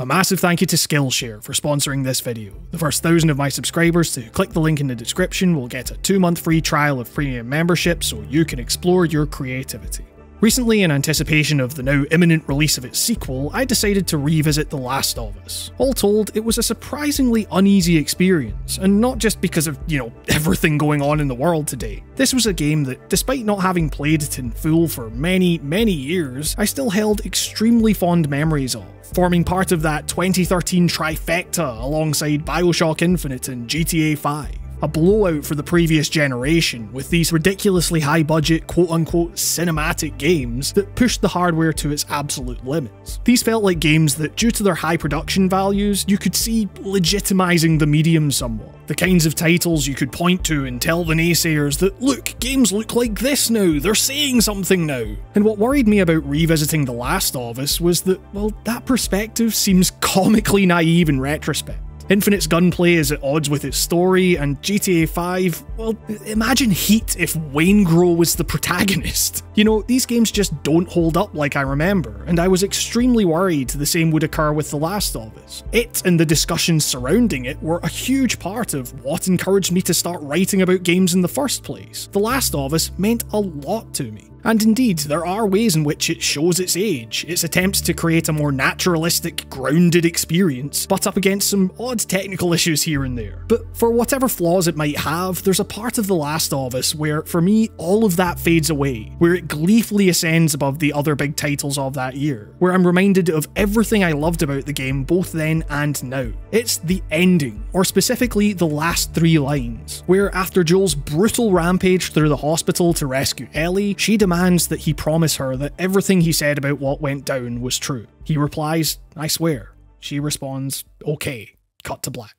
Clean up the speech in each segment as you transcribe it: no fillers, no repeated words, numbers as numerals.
A massive thank you to Skillshare for sponsoring this video. The first 1,000 of my subscribers to click the link in the description will get a 2-month free trial of premium membership so you can explore your creativity. Recently, in anticipation of the now imminent release of its sequel, I decided to revisit The Last of Us. All told, it was a surprisingly uneasy experience, and not just because of, everything going on in the world today. This was a game that, despite not having played it in full for many, many years, I still held extremely fond memories of, forming part of that 2013 trifecta alongside BioShock Infinite and GTA V. A blowout for the previous generation, with these ridiculously high-budget, quote-unquote cinematic games that pushed the hardware to its absolute limits. These felt like games that, due to their high production values, you could see legitimizing the medium somewhat. The kinds of titles you could point to and tell the naysayers that, look, games look like this now, they're saying something now. And what worried me about revisiting The Last of Us was that, well, that perspective seems comically naive in retrospect. Infinite's gunplay is at odds with its story, and GTA V, well, imagine Heat if Wayne Grohl was the protagonist. These games just don't hold up like I remember, and I was extremely worried the same would occur with The Last of Us. It and the discussions surrounding it were a huge part of what encouraged me to start writing about games in the first place. The Last of Us meant a lot to me. And indeed, there are ways in which it shows its age, its attempts to create a more naturalistic, grounded experience, butt up against some odd technical issues here and there. But for whatever flaws it might have, there's a part of The Last of Us where, for me, all of that fades away, where it gleefully ascends above the other big titles of that year, where I'm reminded of everything I loved about the game both then and now. It's the ending, or specifically the last 3 lines, where after Joel's brutal rampage through the hospital to rescue Ellie, she demands that he promise her that everything he said about what went down was true. He replies, "I swear." She responds, "Okay." Cut to black.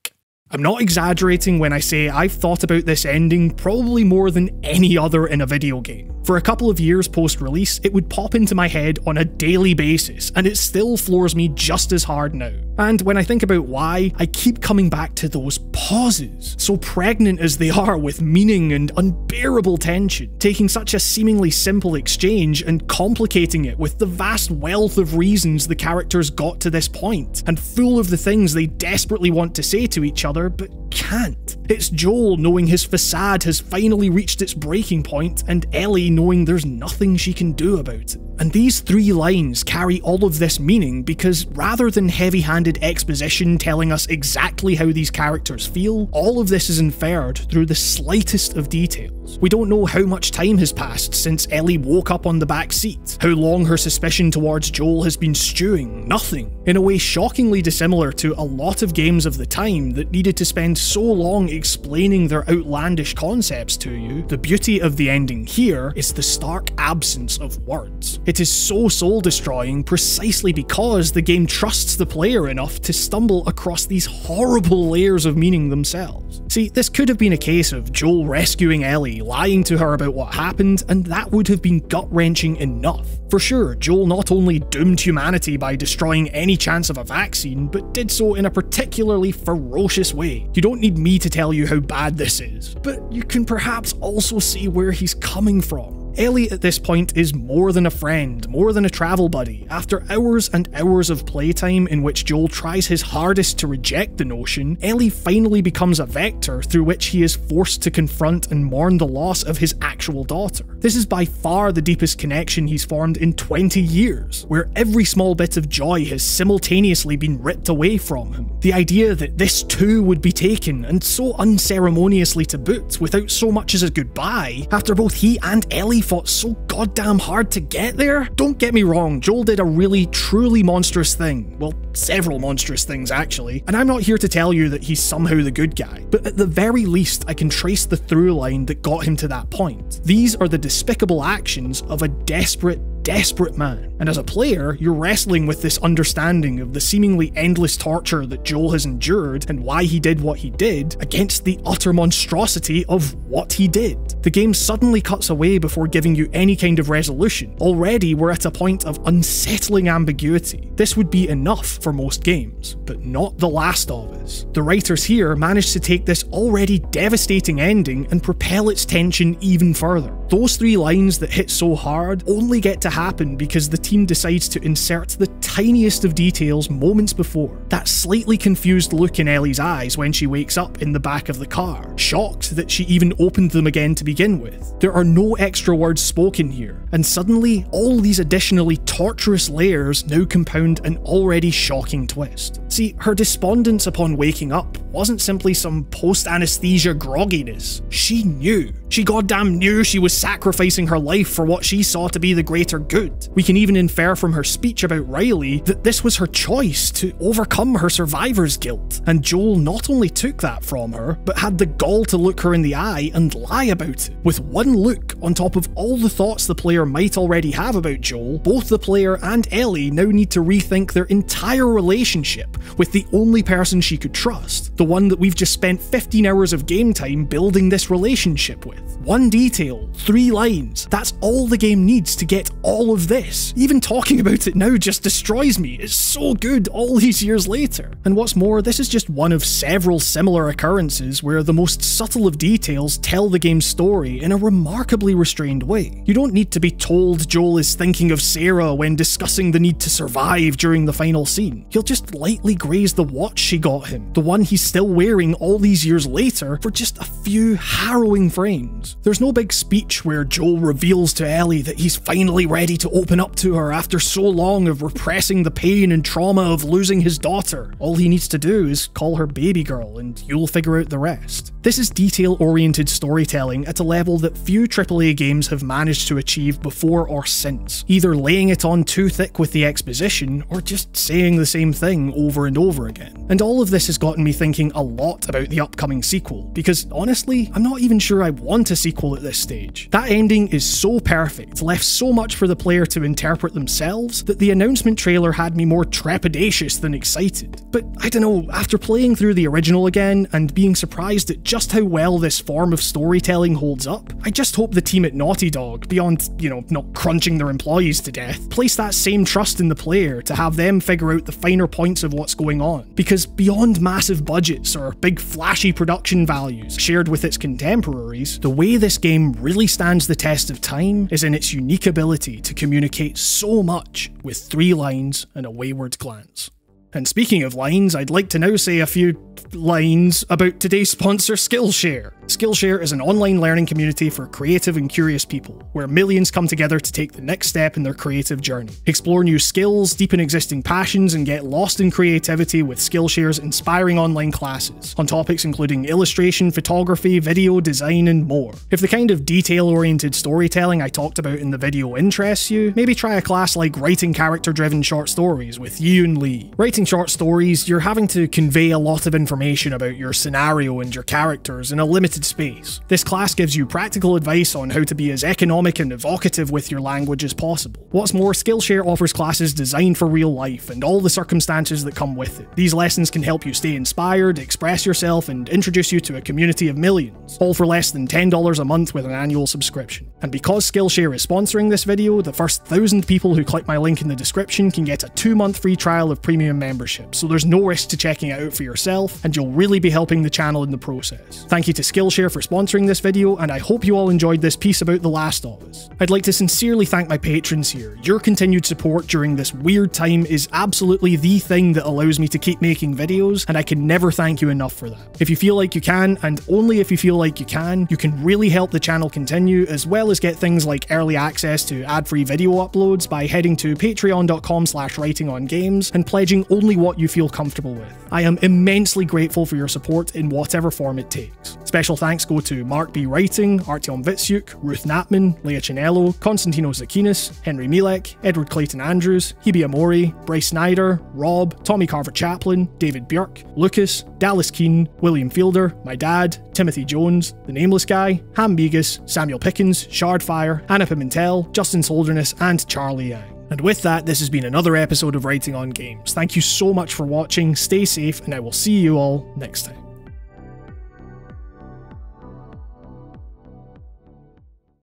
I'm not exaggerating when I say I've thought about this ending probably more than any other in a video game. For a couple of years post-release, it would pop into my head on a daily basis, and it still floors me just as hard now. And when I think about why, I keep coming back to those pauses, so pregnant as they are with meaning and unbearable tension, taking such a seemingly simple exchange and complicating it with the vast wealth of reasons the characters got to this point, and full of the things they desperately want to say to each other but can't. It's Joel knowing his facade has finally reached its breaking point, and Ellie knowing there's nothing she can do about it. And these 3 lines carry all of this meaning because rather than heavy-handed exposition telling us exactly how these characters feel, all of this is inferred through the slightest of details. We don't know how much time has passed since Ellie woke up on the back seat, how long her suspicion towards Joel has been stewing, nothing. In a way shockingly dissimilar to a lot of games of the time that needed to spend so long explaining their outlandish concepts to you, the beauty of the ending here is the stark absence of words. It is so soul-destroying precisely because the game trusts the player enough to stumble across these horrible layers of meaning themselves. See, this could have been a case of Joel rescuing Ellie, lying to her about what happened, and that would have been gut-wrenching enough. For sure, Joel not only doomed humanity by destroying any chance of a vaccine, but did so in a particularly ferocious way. You don't need me to tell you how bad this is, but you can perhaps also see where he's coming from. Ellie at this point is more than a friend, more than a travel buddy. After hours and hours of playtime in which Joel tries his hardest to reject the notion, Ellie finally becomes a vector through which he is forced to confront and mourn the loss of his actual daughter. This is by far the deepest connection he's formed in 20 years, where every small bit of joy has simultaneously been ripped away from him. The idea that this too would be taken, and so unceremoniously to boot, without so much as a goodbye, after both he and Ellie fought so goddamn hard to get there? Don't get me wrong, Joel did a really, truly monstrous thing. Well, several monstrous things actually, and I'm not here to tell you that he's somehow the good guy, but at the very least I can trace the through line that got him to that point. These are the despicable actions of a desperate, desperate man. And as a player, you're wrestling with this understanding of the seemingly endless torture that Joel has endured and why he did what he did, against the utter monstrosity of what he did. The game suddenly cuts away before giving you any kind of resolution. Already we're at a point of unsettling ambiguity. This would be enough for most games, but not The Last of Us. The writers here managed to take this already devastating ending and propel its tension even further. Those 3 lines that hit so hard only get to to happen because the team decides to insert the tiniest of details moments before. That slightly confused look in Ellie's eyes when she wakes up in the back of the car, shocked that she even opened them again to begin with. There are no extra words spoken here, and suddenly all these additionally torturous layers now compound an already shocking twist. See, her despondence upon waking up wasn't simply some post-anesthesia grogginess. She knew. She goddamn knew she was sacrificing her life for what she saw to be the greater good. We can even infer from her speech about Riley that this was her choice to overcome her survivor's guilt, and Joel not only took that from her, but had the gall to look her in the eye and lie about it. With one look, on top of all the thoughts the player might already have about Joel, both the player and Ellie now need to rethink their entire relationship with the only person she could trust, the one that we've just spent 15 hours of game time building this relationship with. One detail, 3 lines, that's all the game needs to get all of this. Even talking about it now just destroys me, it's so good all these years later. And what's more, this is just one of several similar occurrences where the most subtle of details tell the game's story in a remarkably restrained way. You don't need to be told Joel is thinking of Sarah when discussing the need to survive during the final scene. He'll just lightly graze the watch she got him, the one he's still wearing all these years later, for just a few harrowing frames. There's no big speech where Joel reveals to Ellie that he's finally ready to open up to her after so long of repressing the pain and trauma of losing his daughter. All he needs to do is call her baby girl and you'll figure out the rest. This is detail-oriented storytelling at a level that few AAA games have managed to achieve before or since, either laying it on too thick with the exposition or just saying the same thing over and over again. And all of this has gotten me thinking a lot about the upcoming sequel, because honestly, I'm not even sure I want a sequel at this stage. That ending is so perfect, left so much for the player to interpret themselves, that the announcement trailer had me more trepidatious than excited. But I don't know, after playing through the original again and being surprised at just how well this form of storytelling holds up, I just hope the team at Naughty Dog, beyond, you know, not crunching their employees to death, place that same trust in the player to have them figure out the finer points of what's going on. Because beyond massive budgets or big flashy production values shared with its contemporaries, the way this game really stands the test of time is in its unique ability to communicate so much with 3 lines and a wayward glance. And speaking of lines, I'd like to now say a few lines about today's sponsor, Skillshare. Skillshare is an online learning community for creative and curious people, where millions come together to take the next step in their creative journey. Explore new skills, deepen existing passions, and get lost in creativity with Skillshare's inspiring online classes, on topics including illustration, photography, video, design, and more. If the kind of detail-oriented storytelling I talked about in the video interests you, maybe try a class like writing character-driven short stories with Yoon Lee. Writing short stories, you're having to convey a lot of information about your scenario and your characters in a limited space. This class gives you practical advice on how to be as economic and evocative with your language as possible. What's more, Skillshare offers classes designed for real life and all the circumstances that come with it. These lessons can help you stay inspired, express yourself, and introduce you to a community of millions, all for less than $10 a month with an annual subscription. And because Skillshare is sponsoring this video, the first 1,000 people who click my link in the description can get a 2-month free trial of premium membership, so there's no risk to checking it out for yourself, and you'll really be helping the channel in the process. Thank you to Skillshare for sponsoring this video, and I hope you all enjoyed this piece about The Last of Us. I'd like to sincerely thank my patrons here. Your continued support during this weird time is absolutely the thing that allows me to keep making videos, and I can never thank you enough for that. If you feel like you can, and only if you feel like you can really help the channel continue, as well as get things like early access to ad-free video uploads by heading to patreon.com/writingongames and pledging only what you feel comfortable with. I am immensely grateful for your support in whatever form it takes. Special thanks go to Mark B. Writing, Artyom Vitsuk, Ruth Knappman, Leah Cianello, Constantino Zakinas, Henry Milek, Edward Clayton Andrews, Hibi Amori, Bryce Snyder, Rob, Tommy Carver Chaplin, David Björk, Lucas, Dallas Keen, William Fielder, my dad, Timothy Jones, The Nameless Guy, Ham Migas, Samuel Pickens, Shardfire, Anna Pimentel, Justin Solderness, and Charlie Yang. And with that, this has been another episode of Writing on Games. Thank you so much for watching, stay safe, and I will see you all next time.